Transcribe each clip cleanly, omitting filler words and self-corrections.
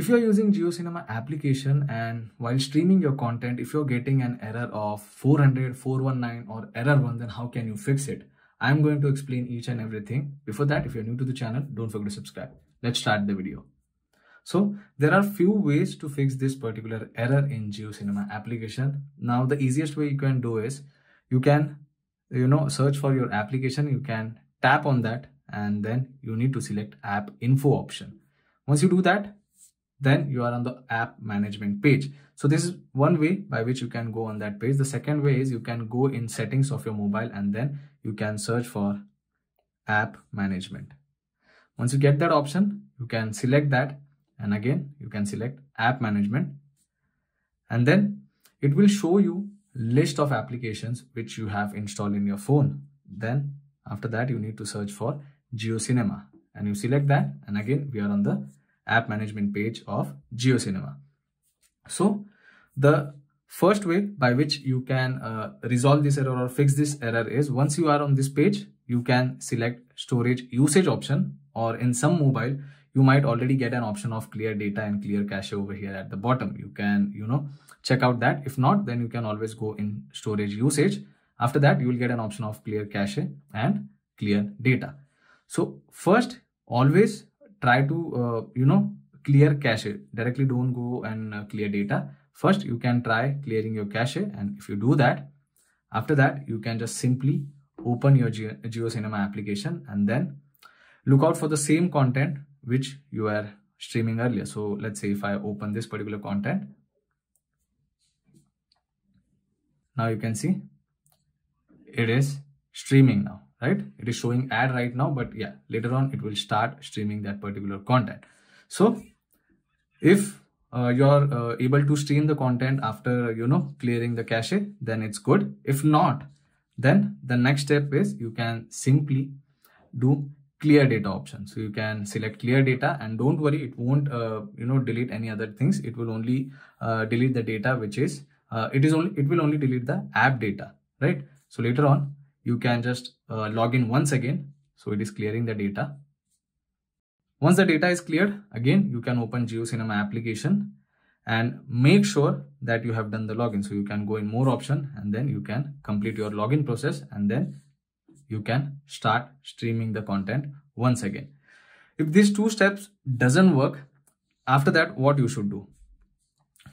If you're using JioCinema application and while streaming your content, if you're getting an error of 400, 419 or error 1, then how can you fix it? I'm going to explain each and everything. Before that, if you're new to the channel, don't forget to subscribe. Let's start the video. So there are few ways to fix this particular error in JioCinema application. Now the easiest way you can do is you can search for your application. You can tap on that and then you need to select app info option. Once you do that, then you are on the app management page. So this is one way by which you can go on that page. The second way is you can go in settings of your mobile and then you can search for app management. Once you get that option, you can select that and again you can select app management, and then it will show you list of applications which you have installed in your phone. Then after that you need to search for JioCinema and you select that, and again we are on the app management page of JioCinema. So the first way by which you can resolve this error or fix this error is, once you are on this page, you can select storage usage option, or in some mobile you might already get an option of clear data and clear cache over here at the bottom. You can check out that. If not, then you can always go in storage usage. After that you will get an option of clear cache and clear data. So first always try to clear cache. Directly don't go and clear data. First you can try clearing your cache, and if you do that, after that you can just simply open your JioCinema application and then look out for the same content which you were streaming earlier. So let's say if I open this particular content, now you can see it is streaming now, right? It is showing ad right now, but yeah, later on it will start streaming that particular content. So if you're able to stream the content after clearing the cache, then it's good. If not, then the next step is you can simply do clear data option. So you can select clear data, and don't worry, it won't delete any other things. It will only delete the data which is it will only delete the app data, right? So later on you can just log in once again. So it is clearing the data. Once the data is cleared, again you can open JioCinema application and make sure that you have done the login. So you can go in more option and then you can complete your login process, and then you can start streaming the content once again. If these two steps doesn't work, after that what you should do?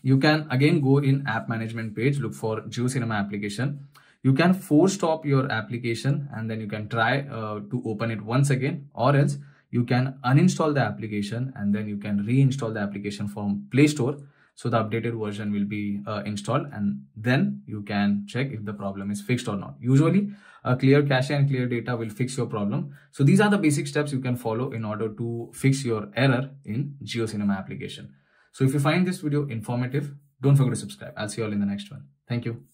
You can again go in app management page, look for JioCinema application. You can force stop your application and then you can try to open it once again, or else you can uninstall the application and then you can reinstall the application from Play Store. So the updated version will be installed, and then you can check if the problem is fixed or not. Usually clear cache and clear data will fix your problem. So these are the basic steps you can follow in order to fix your error in JioCinema application. So if you find this video informative, don't forget to subscribe. I'll see you all in the next one. Thank you.